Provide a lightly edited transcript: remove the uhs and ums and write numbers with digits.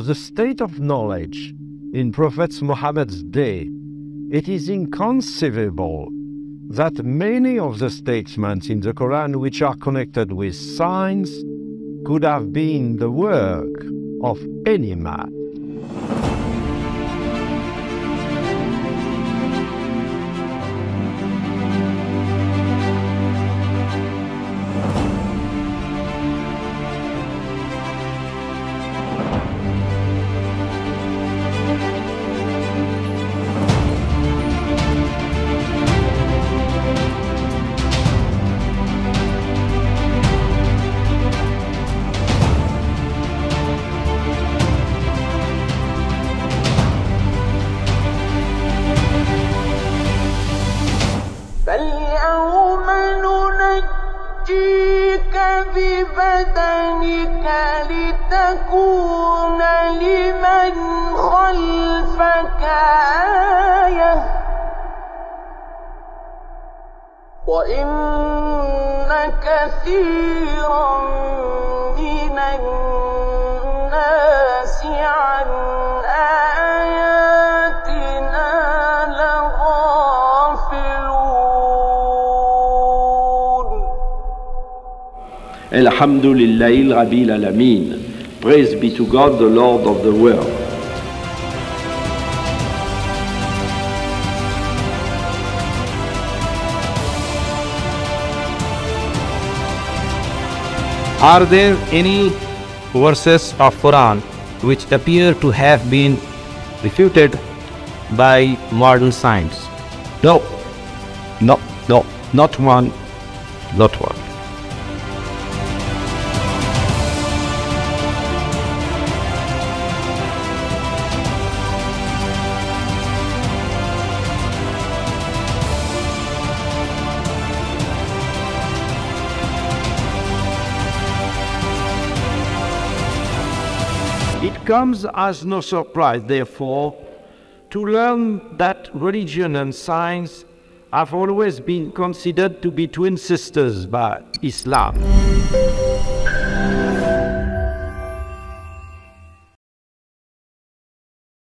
the state of knowledge in Prophet Muhammad's day, it is inconceivable that many of the statements in the Quran which are connected with science could have been the work of any man. Alhamdulillahil Rabbil Alameen. Praise be to God, the Lord of the world. Are there any verses of Quran which appear to have been refuted by modern science? No. No, no, not one, not one. It comes as no surprise, therefore, to learn that religion and science have always been considered to be twin sisters by Islam.